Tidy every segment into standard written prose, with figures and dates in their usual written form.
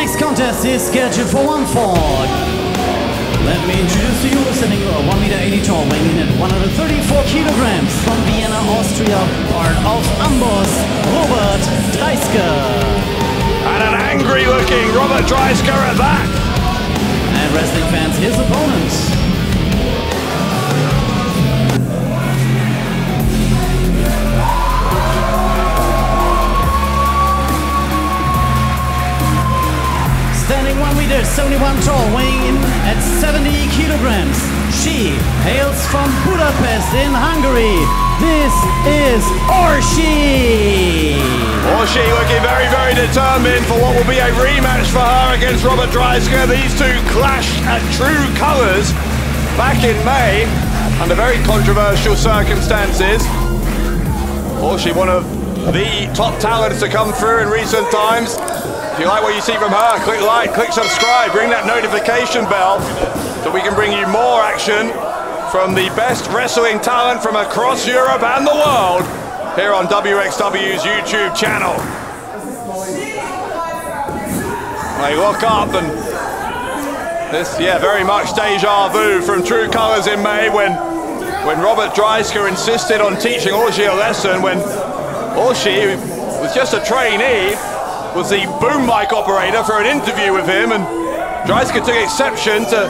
next contest is scheduled for one fall. Let me introduce to you a standing 1m80 tall, weighing in at 134 kilograms, from Vienna, Austria, part of Amboss, Robert Dreißker. And an angry looking Robert Dreißker at that. And wrestling fans, his opponents. Standing 1m, 71 tall, weighing in at 70 kilograms. She hails from Budapest in Hungary. This is Orsi. Orsi looking very, very determined for what will be a rematch for her against Robert Dreißker. These two clashed at True Colours back in May under very controversial circumstances. Orsi, one of the top talents to come through in recent times. If you like what you see from her, click like, click subscribe, ring that notification bell so we can bring you more action from the best wrestling talent from across Europe and the world here on WXW's YouTube channel. They look up and this, yeah, very much deja vu from True Colours in May when Robert Dreißker insisted on teaching Orsi a lesson when Orsi was just a trainee, was the boom mic operator for an interview with him, and Dreißker took exception to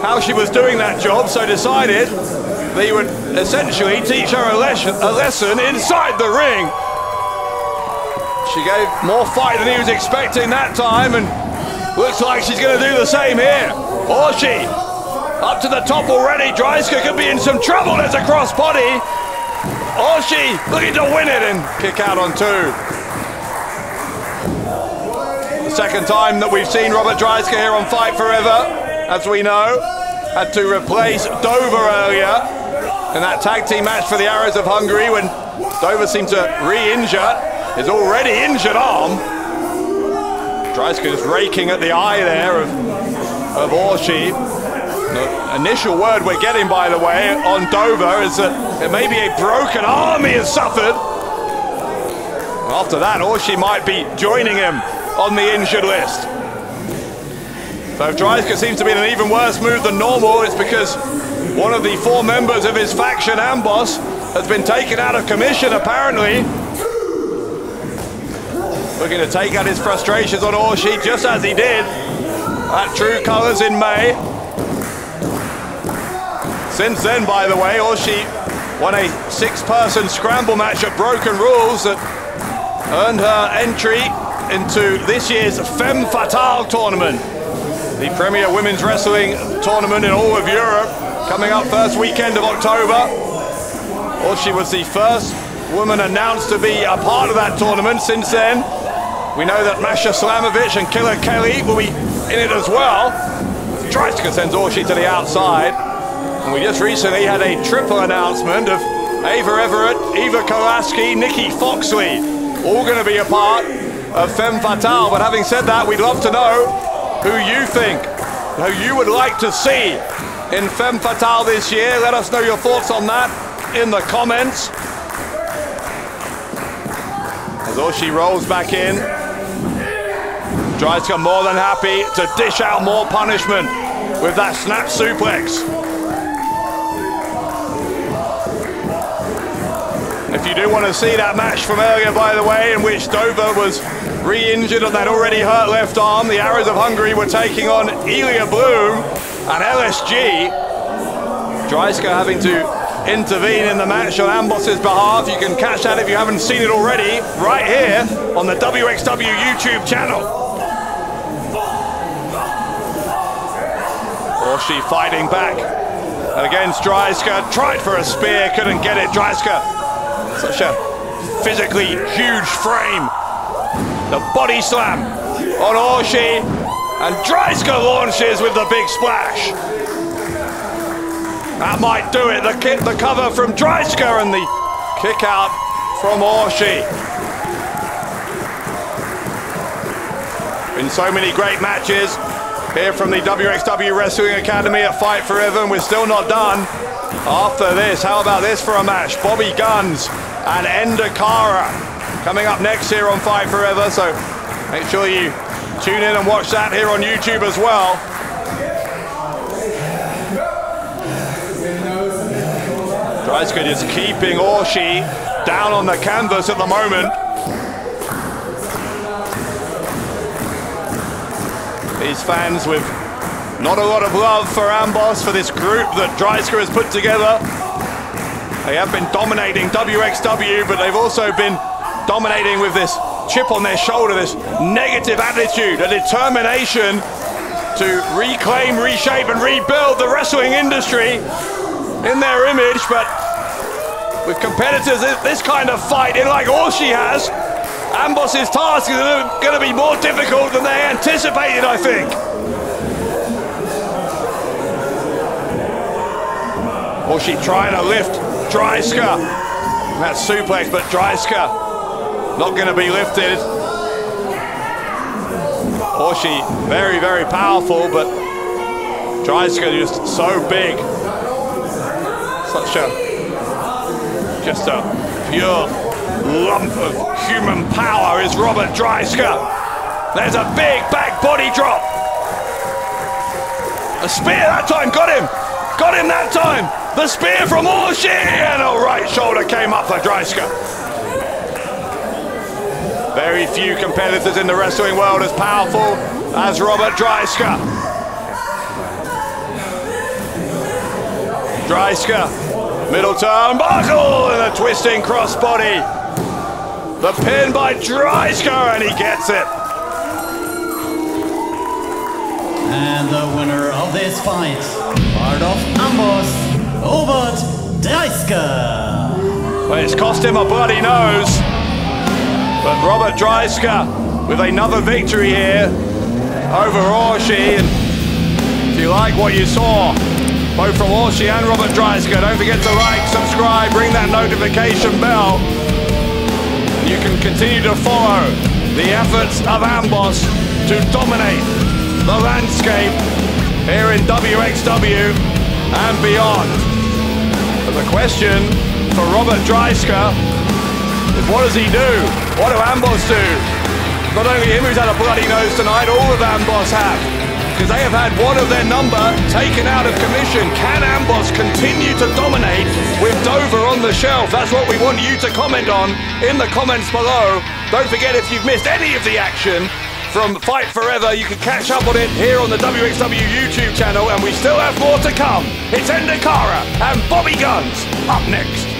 how she was doing that job, so decided that he would essentially teach her a lesson inside the ring. She gave more fight than he was expecting that time, and looks like she's going to do the same here. Orsi up to the top already. Dreißker could be in some trouble. There's a cross body. Orsi looking to win it and kick out on two. Second time that we've seen Robert Dreißker here on Fight Forever, as we know, had to replace Dover earlier in that tag team match for the Arrows of Hungary when Dover seemed to re-injure his already injured arm. Dreißker just raking at the eye there of Orsi. The initial word we're getting, by the way, on Dover is that it may be a broken arm he has suffered. After that, Orsi might be joining him on the injured list. So if Dreißker seems to be in an even worse mood than normal, it's because one of the four members of his faction, Amboss, has been taken out of commission, apparently. Looking to take out his frustrations on Orsi, just as he did at True Colours in May. Since then, by the way, Orsi won a 6-person scramble match at Broken Rules that earned her entry into this year's Femme Fatale tournament, the premier women's wrestling tournament in all of Europe, coming up first weekend of October. Orsi was the first woman announced to be a part of that tournament. Since then, we know that Masha Slamovich and Killer Kelly will be in it as well. Dreißker sends Orsi to the outside, and we just recently had a triple announcement of Ava Everett, Eva Kowalski, Nikki Foxley, all going to be a part of Femme Fatale. But having said that, we'd love to know who you think, who you would like to see in Femme Fatale this year. Let us know your thoughts on that in the comments. As Orsi rolls back in, Dreißker more than happy to dish out more punishment with that snap suplex. If you do want to see that match from earlier, by the way, in which Dover was re-injured on that already hurt left arm, the Arrows of Hungary were taking on Elia Bloom and LSG. Dreißker having to intervene in the match on Amboss's behalf. You can catch that if you haven't seen it already, right here on the WXW YouTube channel. Orsi fighting back against Dreißker. Tried for a spear, couldn't get it. Dreißker, such a physically huge frame. The body slam on Orsi, and Dreißker launches with the big splash. That might do it. The cover from Dreißker and the kick out from Orsi. Been so many great matches here from the WXW Wrestling Academy at Fight Forever, and we're still not done. After this, how about this for a match? Bobby Gunns and Endakara, coming up next here on Fight Forever, so make sure you Tune in and watch that here on YouTube as well. Dreißker is keeping Orsi down on the canvas at the moment. These fans with not a lot of love for Amboss, for this group that Dreißker has put together. They have been dominating WXW, but they've also been dominating with this chip on their shoulder, this negative attitude, a determination to reclaim, reshape, and rebuild the wrestling industry in their image. But with competitors this kind of fight in like Orsi has, Amboss's task is going to be more difficult than they anticipated, I think. Orsi trying to lift Dreißker. That suplex, but Dreißker not going to be lifted. Orsi very, very powerful, but Dreißker just so big. Such a, just a pure lump of human power is Robert Dreißker. There's a big back body drop. A spear that time, got him that time. The spear from Orsi, and a right shoulder came up for Dreißker. Very few competitors in the wrestling world as powerful as Robert Dreißker. Dreißker, middle turnbuckle and a twisting crossbody. The pin by Dreißker, and he gets it. And the winner of this fight, part of Amboss, Robert Dreißker. Well, it's cost him a bloody nose. But Robert Dreißker with another victory here over Orsi. And if you like what you saw, both from Orsi and Robert Dreißker, don't forget to like, subscribe, ring that notification bell. You can continue to follow the efforts of Amboss to dominate the landscape here in WXW and beyond. But the question for Robert Dreißker, what does he do? What do Amboss do? Not only him who's had a bloody nose tonight, all of Amboss have. Because they have had one of their number taken out of commission. Can Amboss continue to dominate with Dover on the shelf? That's what we want you to comment on in the comments below. Don't forget, if you've missed any of the action from Fight Forever, you can catch up on it here on the WXW YouTube channel. And we still have more to come. It's Endakara and Bobby Gunns up next.